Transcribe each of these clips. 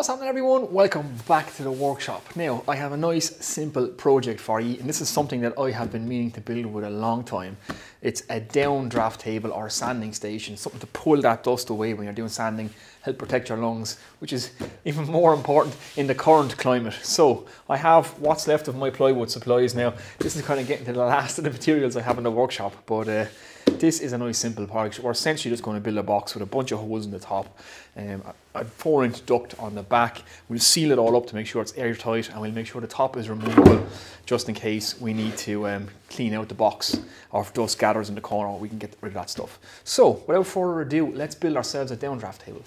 What's happening, everyone? Welcome back to the workshop. Now, I have a nice simple project for you, and this is something that I have been meaning to build with a long time. It's a downdraft table or sanding station, something to pull that dust away when you're doing sanding, help protect your lungs, which is even more important in the current climate. So I have what's left of my plywood supplies now. This is kind of getting to the last of the materials I have in the workshop, but this is a nice simple project. We're essentially just going to build a box with a bunch of holes in the top, a 4-inch duct on the back. We'll seal it all up to make sure it's airtight, and we'll make sure the top is removable just in case we need to clean out the box, or if dust gathers in the corner, we can get rid of that stuff. So without further ado, let's build ourselves a downdraft table.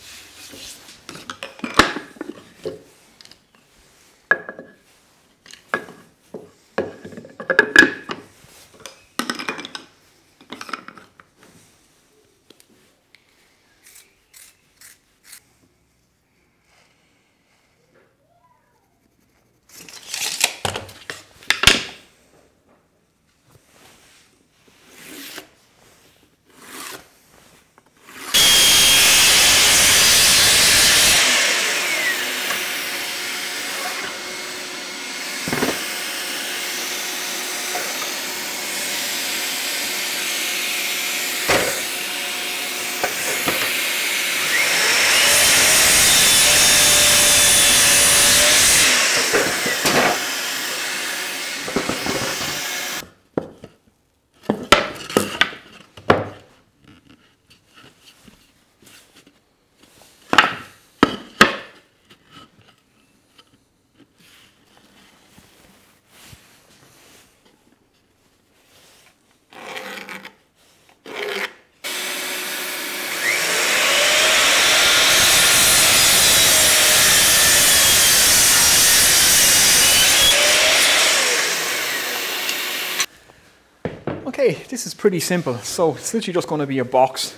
Okay, this is pretty simple. So it's literally just going to be a box.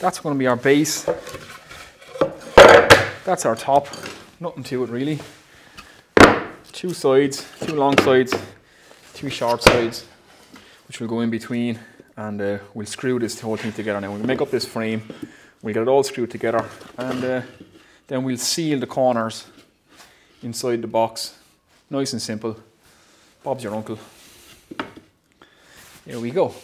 That's going to be our base. That's our top. Nothing to it really. Two sides, two long sides, two short sides, which will go in between, and we'll screw this whole thing together now. We'll make up this frame. We'll get it all screwed together, and then we'll seal the corners inside the box. Nice and simple. Bob's your uncle. Here we go.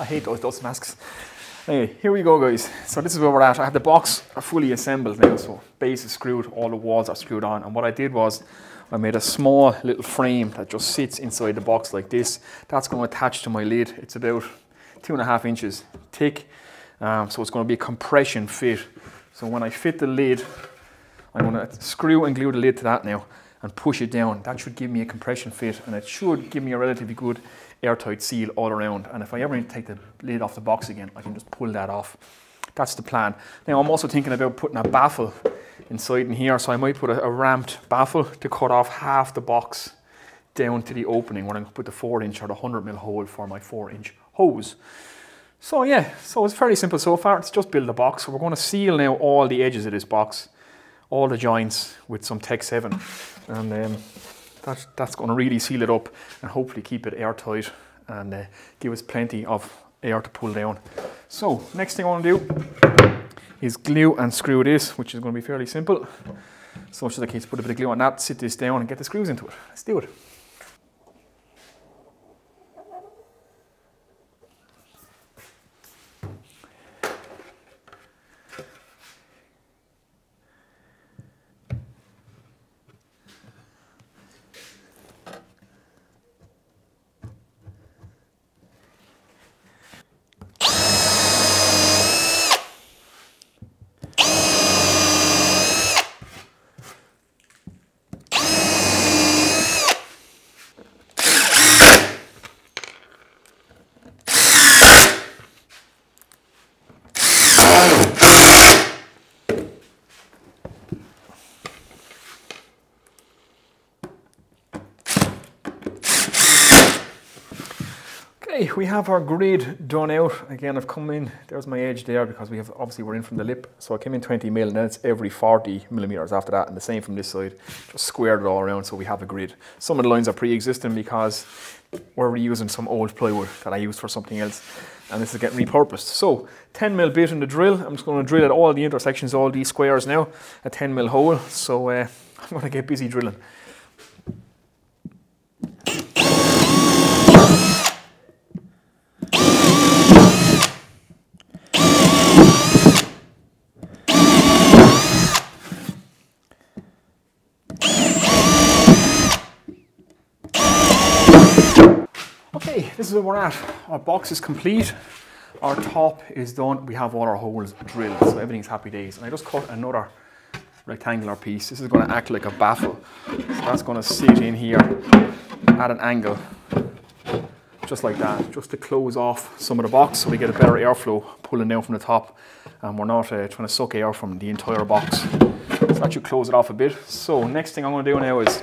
I hate those dust masks. Anyway, here we go, guys. So this is where we're at. I have the box fully assembled now, so base is screwed, all the walls are screwed on, and what I did was I made a small little frame that just sits inside the box like this. That's going to attach to my lid. It's about 2.5 inches thick, so it's going to be a compression fit. So when I fit the lid, I'm going to screw and glue the lid to that now and push it down. That should give me a compression fit, and it should give me a relatively good airtight seal all around, and if I ever need to take the lid off the box again, I can just pull that off. That's the plan. Now I'm also thinking about putting a baffle inside in here, so I might put a ramped baffle to cut off half the box down to the opening where I'm going to put the 4-inch or the 100mm hole for my 4-inch hose. So yeah, so it's very simple so far. It's just build a box. So we're going to seal now all the edges of this box, all the joints with some Tech 7, and that's going to really seal it up and hopefully keep it airtight and give us plenty of air to pull down. So next thing I want to do is glue and screw this, which is going to be fairly simple. So it's just a case to put a bit of glue on that, sit this down and get the screws into it. Let's do it. Okay, we have our grid done out. Again, I've come in, there's my edge there because we have, obviously we're in from the lip. So I came in 20 mil and then it's every 40 millimeters after that. And the same from this side, just squared it all around so we have a grid. Some of the lines are pre-existing because we're reusing some old plywood that I used for something else. And this is getting repurposed. So 10 mil bit in the drill. I'm just gonna drill at all the intersections, all these squares now, a 10 mil hole. So I'm gonna get busy drilling. This is where we're at. Our box is complete. Our top is done. We have all our holes drilled, so everything's happy days. And I just cut another rectangular piece. This is going to act like a baffle. So that's going to sit in here at an angle, just like that, just to close off some of the box so we get a better airflow pulling down from the top. And we're not trying to suck air from the entire box. So that should close it off a bit. So next thing I'm going to do now is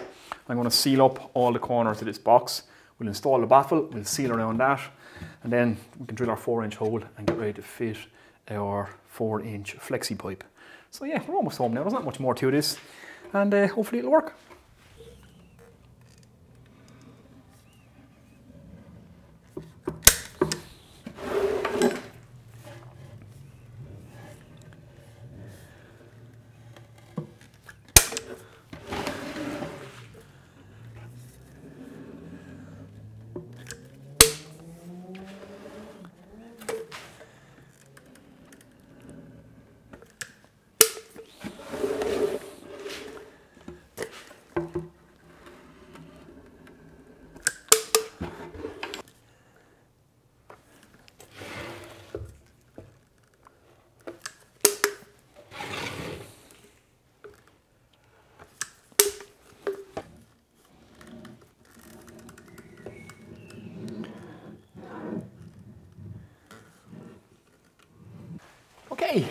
I'm going to seal up all the corners of this box. We'll install the baffle, we'll seal around that, and then we can drill our 4-inch hole and get ready to fit our 4-inch flexi pipe. So yeah, we're almost home now. There's not much more to this, and hopefully it'll work.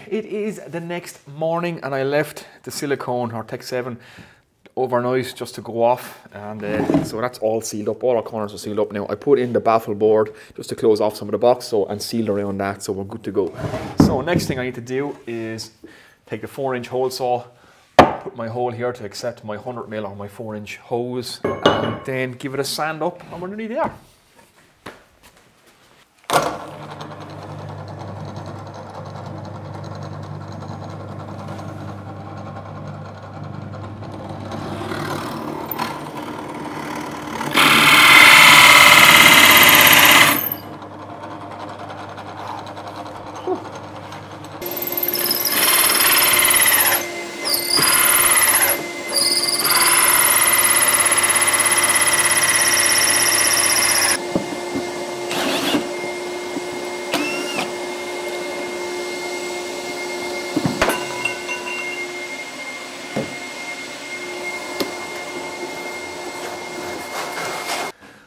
It is the next morning and I left the silicone or Tech 7 overnight just to go off, and so that's all sealed up. All our corners are sealed up now. I put in the baffle board just to close off some of the box, so, and sealed around that, so we're good to go. So next thing I need to do is take the 4-inch hole saw, put my hole here to accept my 100 mil or my 4-inch hose, and then give it a sand up and we're nearly there.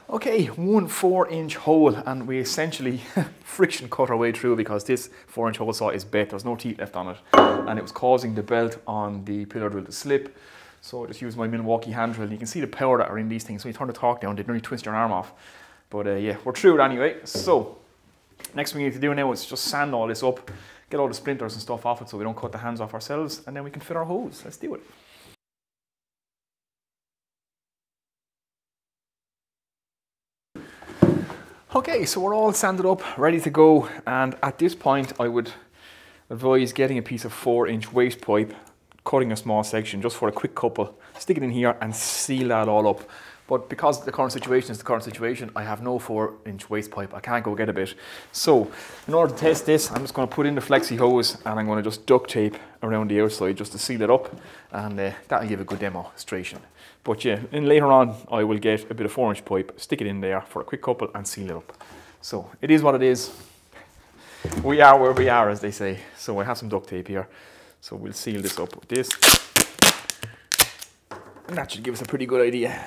Okay, one 4-inch hole, and we essentially friction cut our way through because this 4-inch hole saw is bent. There's no teeth left on it, and it was causing the belt on the pillar drill to slip. So I just used my Milwaukee hand drill. You can see the power that are in these things. When you turn the torque down, they nearly twist your arm off. But yeah, we're through it anyway. So next thing we need to do now is just sand all this up, get all the splinters and stuff off it so we don't cut the hands off ourselves, and then we can fit our holes. Let's do it. Okay, so we're all sanded up, ready to go, and at this point I would advise getting a piece of 4-inch waste pipe, cutting a small section just for a quick couple, stick it in here and seal that all up. But because the current situation is the current situation, I have no 4-inch waste pipe, I can't go get a bit. So in order to test this, I'm just going to put in the flexi hose and I'm going to just duct tape around the outside just to seal it up, and that'll give a good demonstration. But yeah, and later on I will get a bit of 4-inch pipe, stick it in there for a quick couple and seal it up. So it is what it is. We are where we are, as they say. So I have some duct tape here. So we'll seal this up with this. And that should give us a pretty good idea.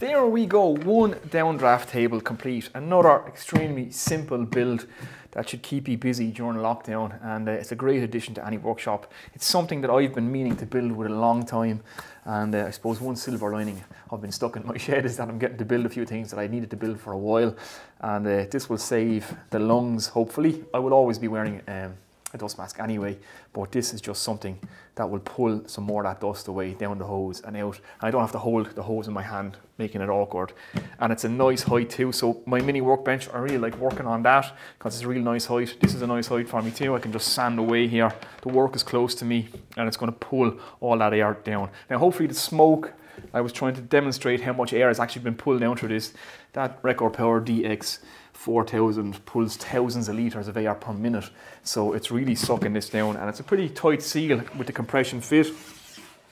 There we go, one downdraft table complete. Another extremely simple build that should keep you busy during lockdown, and it's a great addition to any workshop. It's something that I've been meaning to build with a long time, and I suppose one silver lining I've been stuck in my shed is that I'm getting to build a few things that I needed to build for a while, and this will save the lungs, hopefully. I will always be wearing a dust mask anyway, but this is just something that will pull some more of that dust away down the hose and out, and I don't have to hold the hose in my hand, making it awkward. And it's a nice height too, so my mini workbench, I really like working on that because it's a real nice height. This is a nice height for me too. I can just sand away here, the work is close to me, and it's going to pull all that air down. Now hopefully the smoke, I was trying to demonstrate how much air has actually been pulled down through this. That Record Power DX 4,000 pulls thousands of litres of air per minute, so it's really sucking this down, and it's a pretty tight seal with the compression fit,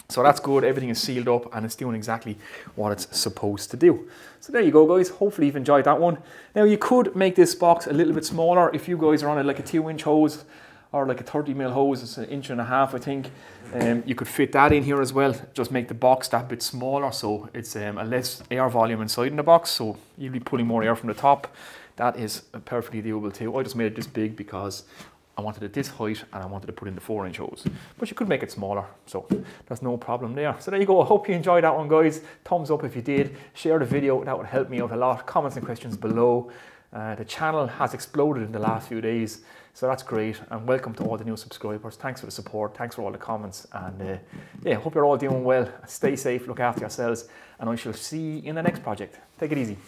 so that's good. Everything is sealed up and it's doing exactly what it's supposed to do. So there you go guys, hopefully you've enjoyed that one. Now you could make this box a little bit smaller if you guys are on like a 2-inch hose or like a 30mm hose, it's 1.5 inches I think. You could fit that in here as well, just make the box that bit smaller so it's a less air volume inside in the box, so you'll be pulling more air from the top. That is perfectly doable too. I just made it this big because I wanted it this height and I wanted to put in the 4-inch hose. But you could make it smaller, so there's no problem there. So there you go, I hope you enjoyed that one guys. Thumbs up if you did, share the video, that would help me out a lot. Comments and questions below. The channel has exploded in the last few days, so that's great, and welcome to all the new subscribers. Thanks for the support, thanks for all the comments, and yeah, hope you're all doing well. Stay safe, look after yourselves, and I shall see you in the next project. Take it easy.